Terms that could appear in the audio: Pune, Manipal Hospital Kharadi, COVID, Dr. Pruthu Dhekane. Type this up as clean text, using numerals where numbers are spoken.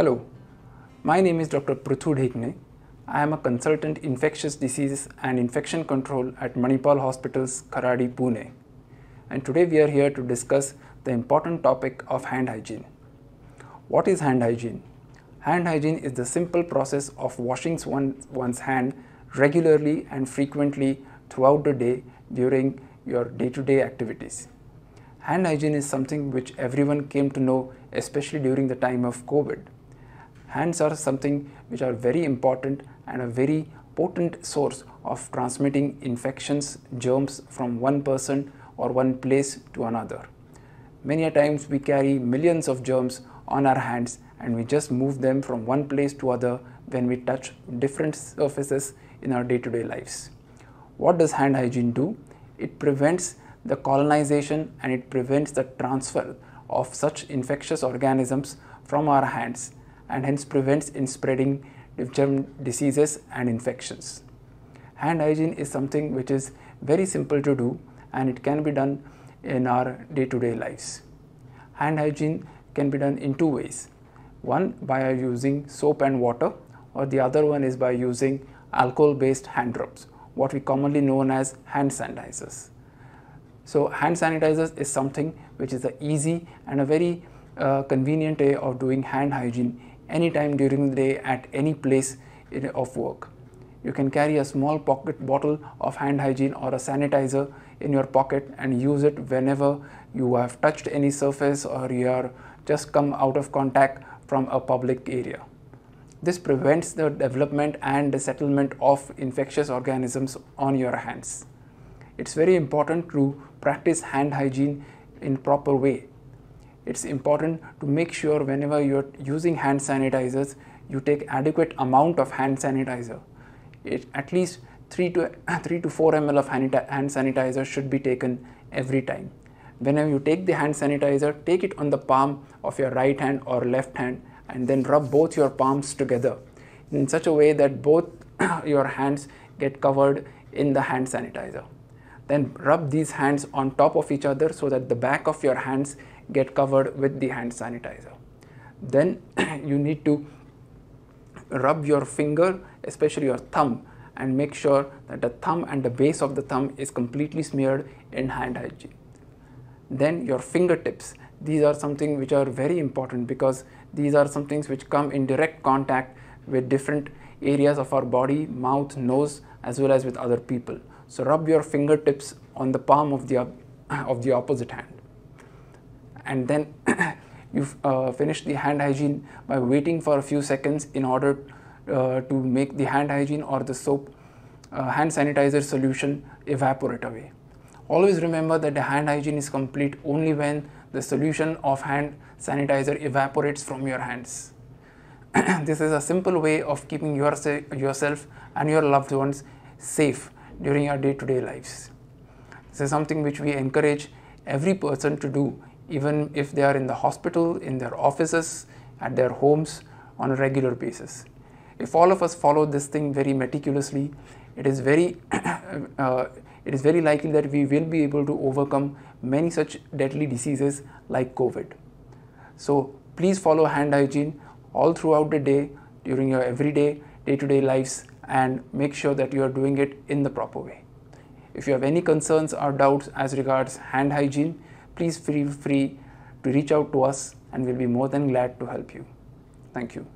Hello, my name is Dr. Pruthu Dhekane. I am a consultant infectious diseases and infection control at Manipal Hospitals Kharadi, Pune. And today we are here to discuss the important topic of hand hygiene. What is hand hygiene? Hand hygiene is the simple process of washing one's hand regularly and frequently throughout the day during your day-to-day activities. Hand hygiene is something which everyone came to know, especially during the time of COVID. Hands are something which are very important and a very potent source of transmitting infections, germs from one person or one place to another. Many a times we carry millions of germs on our hands and we just move them from one place to other when we touch different surfaces in our day-to-day lives. What does hand hygiene do? It prevents the colonization and it prevents the transfer of such infectious organisms from our hands, and hence prevents in spreading germ diseases and infections. Hand hygiene is something which is very simple to do and it can be done in our day-to-day lives. Hand hygiene can be done in two ways. One, by using soap and water, or the other one is by using alcohol-based hand rubs, what we commonly known as hand sanitizers. So hand sanitizers is something which is an easy and a very convenient way of doing hand hygiene anytime during the day at any place of work. You can carry a small pocket bottle of hand hygiene or a sanitizer in your pocket and use it whenever you have touched any surface or you are just come out of contact from a public area. This prevents the development and the settlement of infectious organisms on your hands. It's very important to practice hand hygiene in proper way. It's important to make sure whenever you're using hand sanitizers, you take adequate amount of hand sanitizer. At least 3 to 4 ml of hand sanitizer should be taken every time. Whenever you take the hand sanitizer, take it on the palm of your right hand or left hand and then rub both your palms together in such a way that both your hands get covered in the hand sanitizer. Then rub these hands on top of each other so that the back of your hands get covered with the hand sanitizer. Then you need to rub your finger, especially your thumb, and make sure that the thumb and the base of the thumb is completely smeared in hand hygiene. Then your fingertips. These are something which are very important because these are some things which come in direct contact with different areas of our body, mouth, nose, as well as with other people. So rub your fingertips on the palm of the opposite hand. And then you finish the hand hygiene by waiting for a few seconds in order to make the hand hygiene or the soap hand sanitizer solution evaporate away. Always remember that the hand hygiene is complete only when the solution of hand sanitizer evaporates from your hands. This is a simple way of keeping yourself and your loved ones safe during your day-to-day lives. This is something which we encourage every person to do, even if they are in the hospital, in their offices, at their homes on a regular basis. If all of us follow this thing very meticulously, it is very likely that we will be able to overcome many such deadly diseases like COVID. So please follow hand hygiene all throughout the day, during your everyday, day-to-day lives, and make sure that you are doing it in the proper way. If you have any concerns or doubts as regards hand hygiene, please feel free to reach out to us and we'll be more than glad to help you. Thank you.